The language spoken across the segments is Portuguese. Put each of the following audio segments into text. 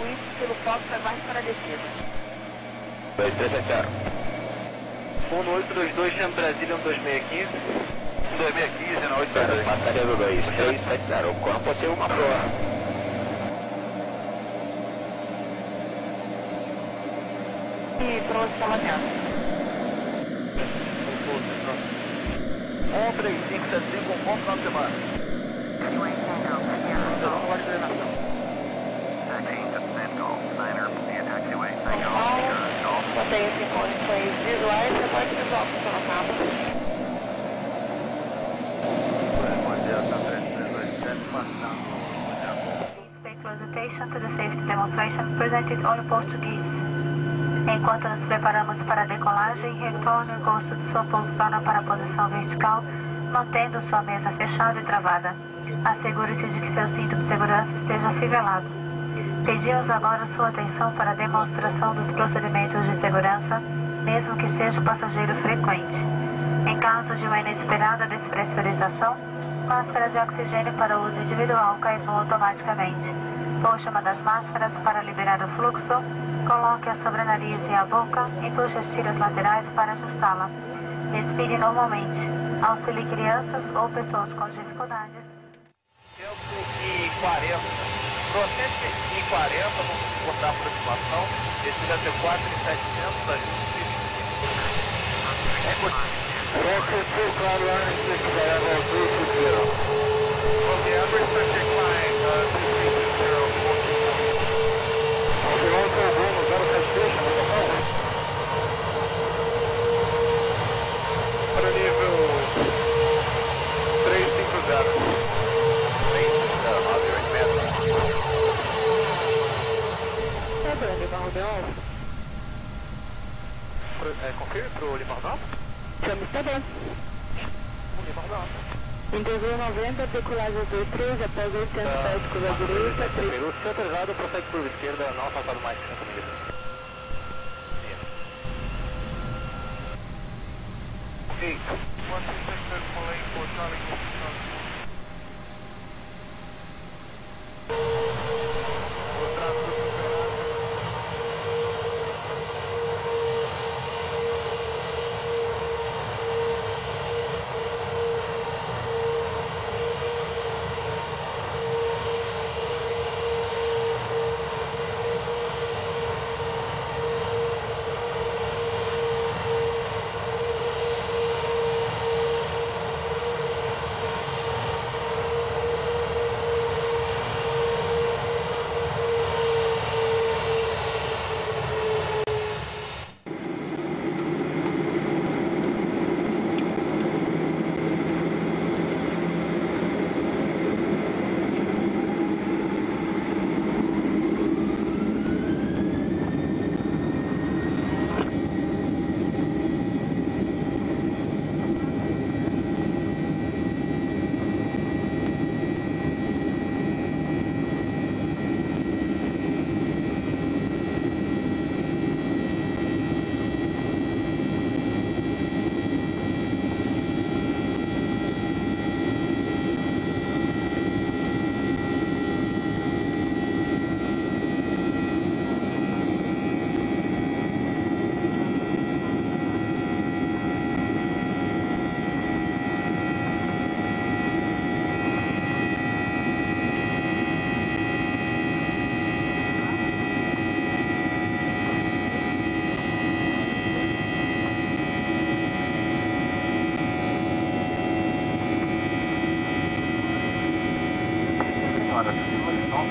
Luiz pelo Fox vai mais para a descida. 2370. 1822, Chame Brasília, 2615. 2615, na 822. Batalha do 2, 370. O corpo tem uma proa. E trouxe para lá. 13575, um bom final de semana. Mantém-se em condições visuais, você pode visual pela capa. State presentation to the safety demonstration presented on Portuguese. Enquanto nos preparamos para a decolagem, retorne o encosto de sua poltrona para a posição vertical, mantendo sua mesa fechada e travada. Assegure-se de que seu cinto de segurança esteja afivelado. Pedimos agora sua atenção para a demonstração dos procedimentos de segurança, mesmo que seja passageiro frequente. Em caso de uma inesperada despressurização, máscara de oxigênio para uso individual cairão automaticamente. Puxe uma das máscaras para liberar o fluxo. Coloque-a sobre a nariz e a boca e puxe as tiras laterais para ajustá-la. Respire normalmente. Auxilie crianças ou pessoas com dificuldades. 140. 140, vamos botar a aproximação. Descida até 4700. É possível, claro, antes de chegar ao alto do the average subject line, Confirme para o Limardão? Estamos também. O Limardão. Interview 90, decolagem 23, após 800 pés, curva direita. Peru, centro errado, prossegue curva esquerda, não afastado mais de 30 milímetros. Ok. 166, Malay, for Charlie, ladies and gentlemen, flight 9 to Curitiba is 50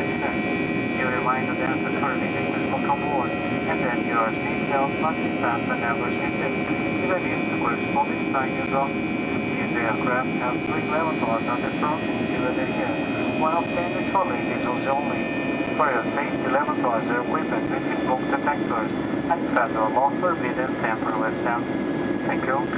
minutes. You remind that the service is for board and that your seatbelt must be fastened ever since. In addition to corresponding signs off, this aircraft has 3 elevators on the front and 2 at the rear. One of them is for ladies only. for safety level towards their equipment with smoke detectors and furthermore forbidden tamper with them. Thank you.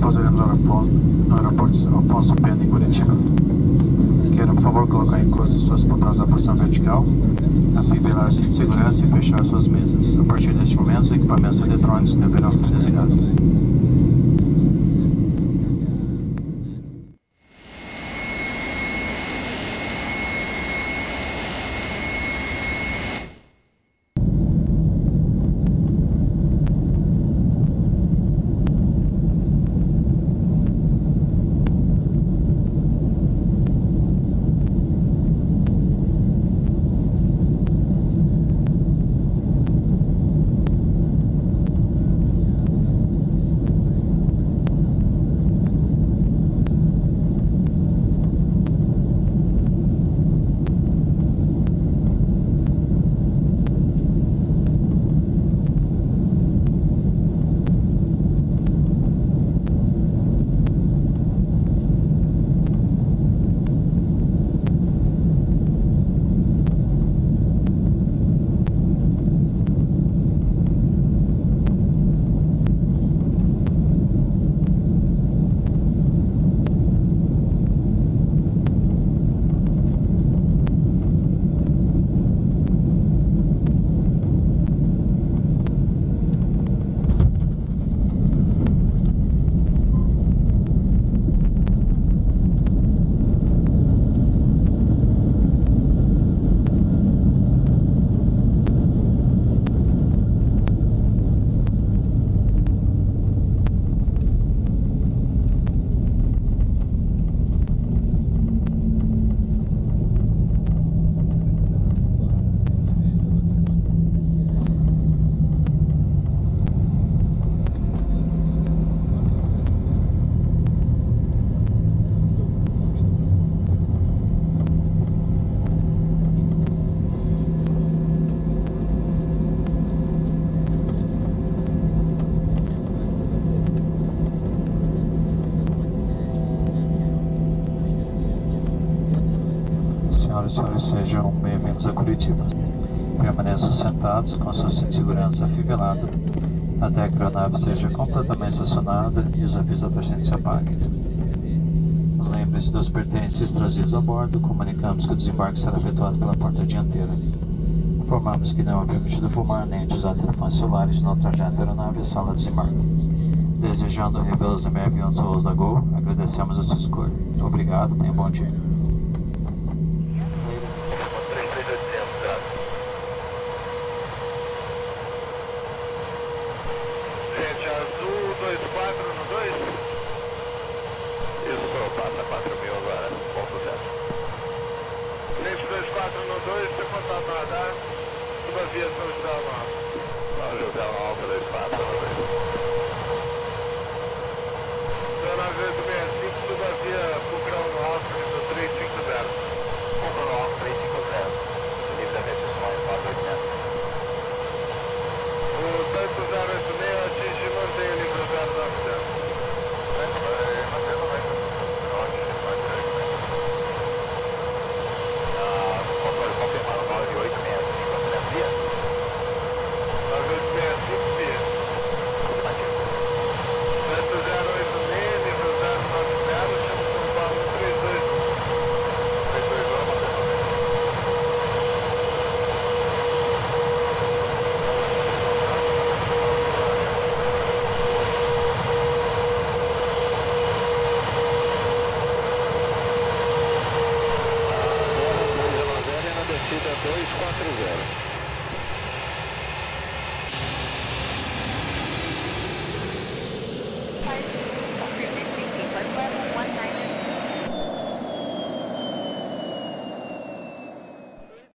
Pousaremos no aeroporto após o Pedro em Curitiba. Quero, por favor, colocar em curso suas poltronas na posição vertical, afivelar o cinto de segurança e fechar suas mesas. A partir deste momento, os equipamentos eletrônicos deverão ser desligados. Senhores, sejam bem-vindos a Curitiba. Permaneçam sentados com seu cinto de segurança afivelado até que a aeronave seja completamente estacionada e os avisos da torcida se apaguem. Lembre-se dos pertences trazidos a bordo. Comunicamos que o desembarque será efetuado pela porta dianteira. Informamos que não é permitido fumar nem usar telefones celulares no trajeto da aeronave à sala de desembarque. Desejando revê-los em breve nos voos da Gol, agradecemos a sua escolha. Obrigado, tenha um bom dia. Passa 4.000 agora, bom sucesso. 72412, você contato no radar, suba via São José. São José Alta 2412. 9865, suba via Bucrão no Alto, no 350. Compra no Alto 350. Livramento Sol 4800. O tanto 086 atinge e mantém o livro 090. Zero 8 meses, zero 9 0, chama o 240. Thank you.